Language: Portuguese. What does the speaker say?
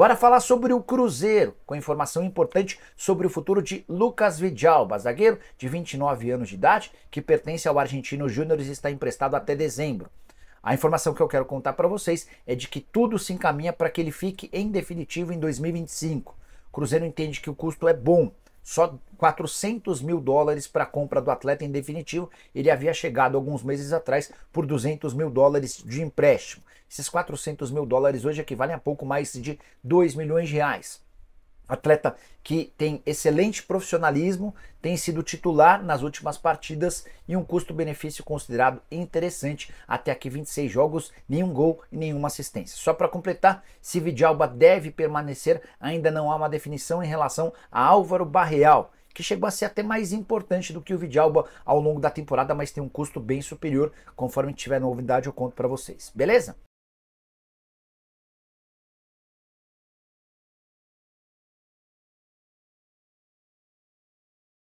Bora falar sobre o Cruzeiro, com informação importante sobre o futuro de Lucas Vidalba, zagueiro de 29 anos de idade, que pertence ao Argentino Júnior e está emprestado até dezembro. A informação que eu quero contar para vocês é de que tudo se encaminha para que ele fique em definitivo em 2025. O Cruzeiro entende que o custo é bom, só $400 mil para a compra do atleta em definitivo. Ele havia chegado alguns meses atrás por $200 mil de empréstimo. Esses $400 mil hoje equivalem a pouco mais de R$2 milhões. Atleta que tem excelente profissionalismo, tem sido titular nas últimas partidas e um custo-benefício considerado interessante. Até aqui 26 jogos, nenhum gol e nenhuma assistência. Só para completar, se Vidalba deve permanecer, ainda não há uma definição em relação a Álvaro Barreal, que chegou a ser até mais importante do que o Vidalba ao longo da temporada, mas tem um custo bem superior. Conforme tiver novidade eu conto para vocês, beleza?